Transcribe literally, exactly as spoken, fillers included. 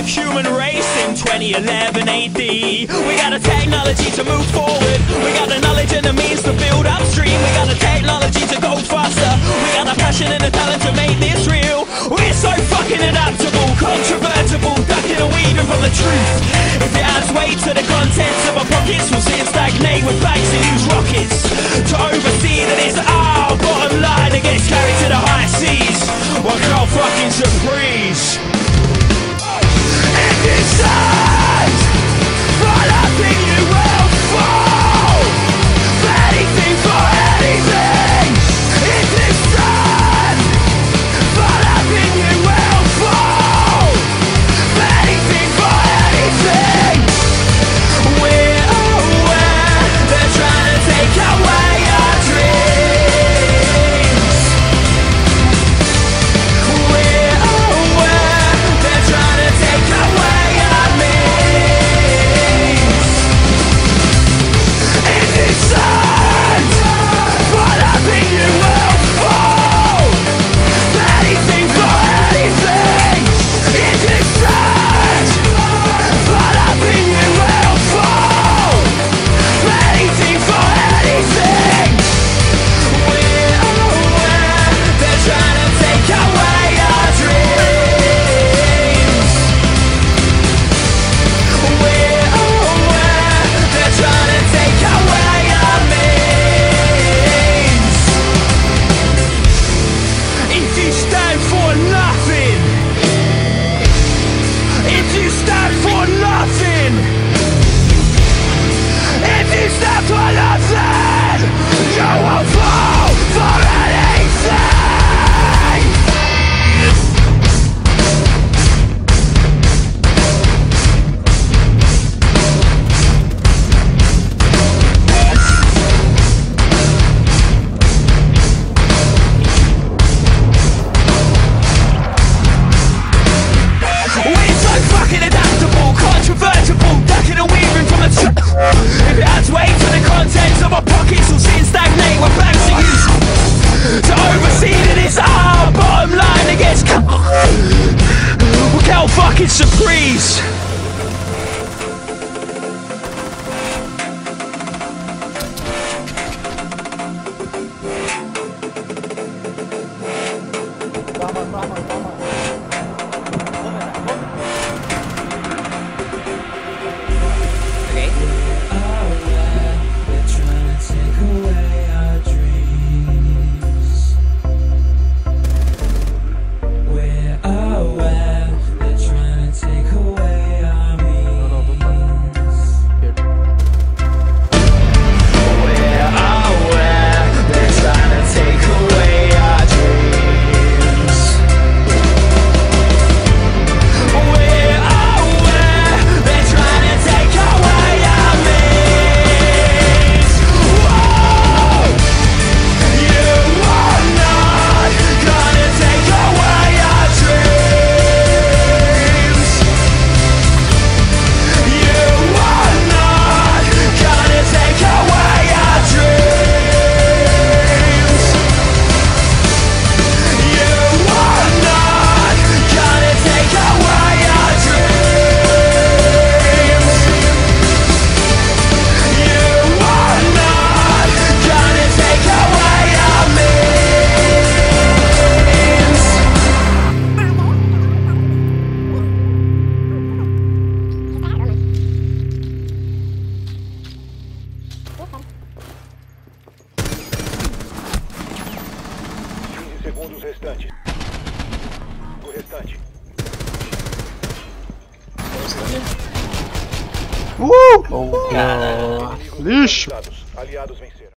the human race in twenty eleven A D. We got the technology to move forward, we got the knowledge and the means to build upstream, we got the technology to go faster, we got the passion and the talent to make this real. We're so fucking adaptable, controvertible, ducking and weeding from the truth. If it adds weight to the contents of our pockets, we'll see it stagnate with banks and use rockets to oversee that it's our bottom line that gets carried to the high seas. Well, girl, fucking surprise. It's a breeze. Vamos, vamos, vamos. Segundos restante. O restante. Uh! Oh, cara. Lixo! Aliados venceram.